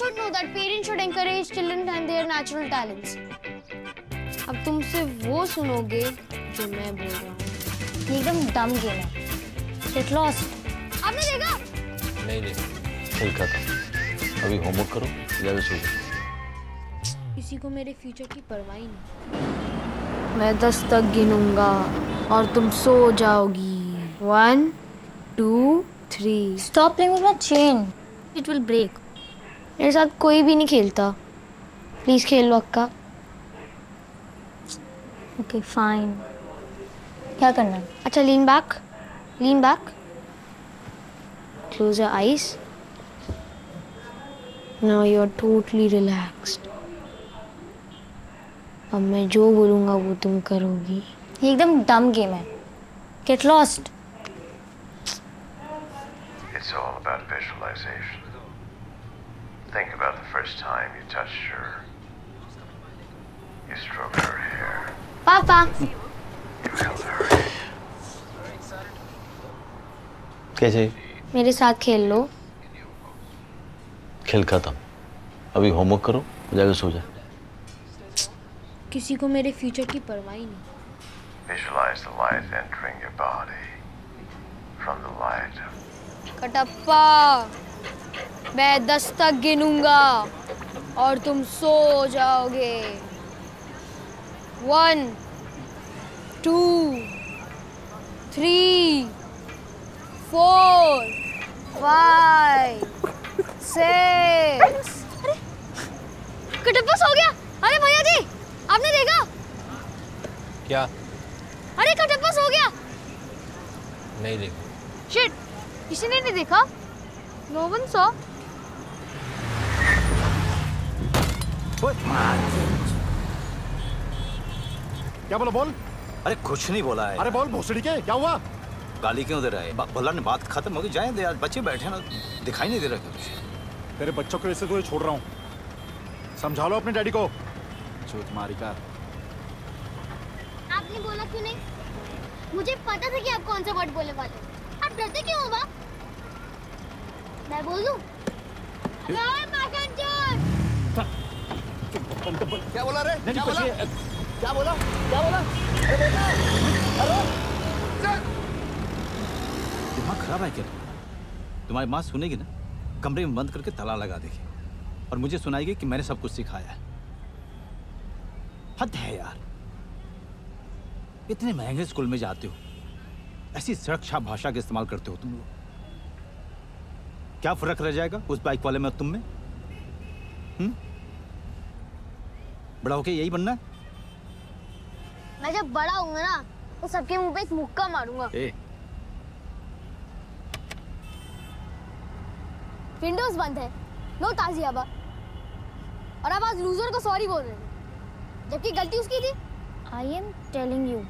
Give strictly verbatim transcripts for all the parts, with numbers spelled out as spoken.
should know that parents should encourage children and their natural talents. अब तुम सिर्फ वो सुनोगे जो मैं बोल रहा हूँ। एकदम dumb game है। Get lost. आपने देखा? नहीं देखा। देखा था। अभी homework करो, जाके सो जाओ। किसी को मेरे future की परवाह ही नहीं। मैं दस तक गिनूंगा और तुम सो जाओगी। One, two, three. Stop playing with my chain. It will break. मेरे साथ कोई भी नहीं खेलता। Please खेल लो अक्का। Okay fine. क्या करना है? अच्छा lean back, lean back. Close your eyes. Now you are totally relaxed. अब मैं जो बोलूँगा वो तुम करोगी। ये एकदम dumb game है। Get lost. It's all about visualization. Think about the first time you touched her. You stroked her hair. Papa. You held her hand. कैसे? मेरे साथ खेल लो. खेल खत्म. अभी homework करो, जाके सो जा. किसी को मेरे future की परवाह ही नहीं. Visualize the light entering your body from the light. Kattappa. मैं दस तक गिनूंगा और तुम सो जाओगे। One, two, three, four, five, six. अरे कटप्पा सो गया। अरे भैया जी, आपने देखा? क्या? अरे कटप्पा सो गया। नहीं देखा। Shit, किसी ने नहीं देखा? No one saw. क्या बोला बोल? अरे कुछ नहीं बोला है। अरे बोल भोसड़ी के, क्या हुआ? गाली क्यों दे रहा है? भल्ला ने बात खत्म हो गई, जाए दे यार, बच्चे बैठे ना, दिखाई नहीं दे रहा कुछ। तेरे बच्चों की वजह से तुझे छोड़ रहा हूँ। समझा लो अपने डैडी को। चूत मारी का। आपने बोला क्यों नहीं? मुझे पता था कि आप कौन सा वर्ड बोलने वाले। आप डरते क्यों हो? मैं बोल दूँ? क्या बोला रे? क्या बोला? क्या बोला? क्या बोला? अरे बेटा, हेलो, दिमाग खराब है क्या? तुम्हारी माँ सुनेगी ना, कमरे में बंद करके ताला लगा देगी, और मुझे सुनाएगी कि मैंने सब कुछ सिखाया है। हद है यार, इतने महंगे स्कूल में जाते हो, ऐसी सड़क भाषा का इस्तेमाल करते हो तुम लोग। क्या फर्क रह जाएगा उस बाइक वाले में और तुम में? हम्म? बड़ा होके यही बनना है? मैं जब बड़ा होऊंगा ना, तो सबके मुंह पे एक मुक्का मारूंगा। ए। विंडोज बंद है, नो ताजी हवा। और अब आज लूजर को सॉरी बोल रहे हैं, जबकि गलती उसकी थी। I am telling you,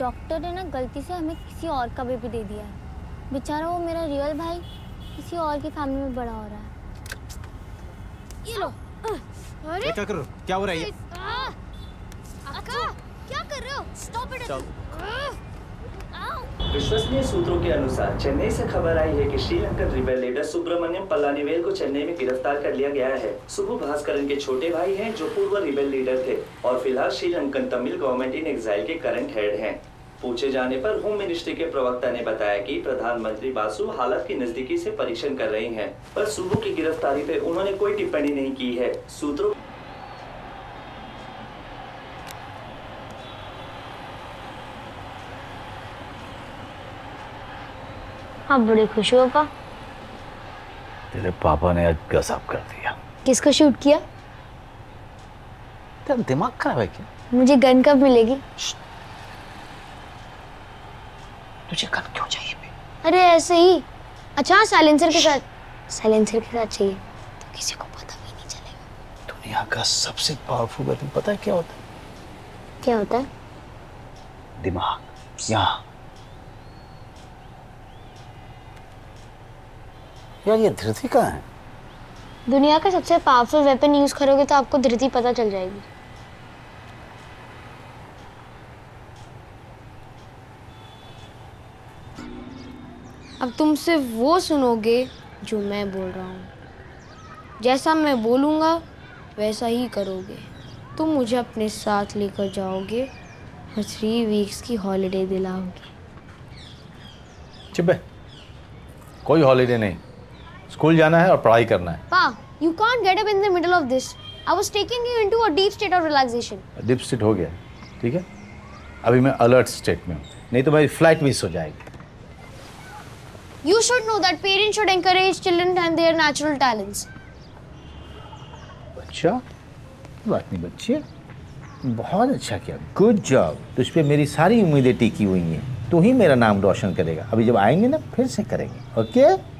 doctor ने ना गलती से हमें किसी और का बेबी दे दिया है। बेचारा वो मेरा रियल भाई किसी और की फैमिली में बड़ा हो रहा है। ये लो। अरे क्या कर रहे हो? क्या हो रहा है ये? अक्का, क्या कर रहे हो? Stop it! विश्वसनीय सूत्रों के अनुसार चेन्नई से खबर आई है कि श्रीलंकन रिबेल लीडर सुब्रमण्यम पलानीवेल को चेन्नई में गिरफ्तार कर लिया गया है। सुबु भास्करन के छोटे भाई हैं जो पूर्व रिबेल लीडर थे और फिलहाल Sri Lankan Tamil government in exile के करंट हेड हैं। पूछे जाने पर होम मिनिस्ट्री के प्रवक्ता ने बताया कि प्रधानमंत्री बासु हालत की नजदीकी से परीक्षण कर रहे हैं, पर सुबु की गिरफ्तारी पे उन्होंने कोई टिप्पणी नहीं की है। सूत्रों आप बड़े खुश हो पापा? तेरे पापा ने आज गजब कर दिया। किसको शूट किया? तेरा दिमाग खराब है क्या? मुझे गन कब मिलेगी? तुझे गन क्यों चाहिए बे? अरे ऐसे ही। अच्छा साइलेंसर के साथ, साइलेंसर के साथ चाहिए तो किसी को पता भी नहीं चलेगा। दुनिया का सबसे पावरफुल वेपन पता है क्या होता है? क्या होता है? दिमाग। यहाँ यार ये धृति कहाँ है? दुनिया का सबसे पावरफुल वेपन यूज करोगे तो आपको धृति पता चल जाएगी। अब तुम सिर्फ वो सुनोगे जो मैं बोल रहा हूँ। जैसा मैं बोलूँगा वैसा ही करोगे। तुम मुझे अपने साथ लेकर जाओगे और थ्री वीक्स की हॉलीडे दिलाओगे। चिब्बे, कोई हॉलीडे नहीं, स्कूल जाना है और पढ़ाई करना है। पा, you can't get up in the middle of this. I was taking you into a deep state of relaxation. Deep state हो गया, ठीक है? अभी मैं अलर्ट स्टेट में हूँ, नहीं तो मेरी फ्लाइट मिस हो जाएगी। You should know that parents should encourage children and their natural talents. अच्छा, बात नहीं बच्ची, बहुत अच्छा किया, गुड जॉब। तुझ पे मेरी सारी उम्मीदें टिकी हुई हैं, तू ही मेरा नाम रोशन करेगा। अभी जब आएंगे ना फिर से करेंगे, ओके?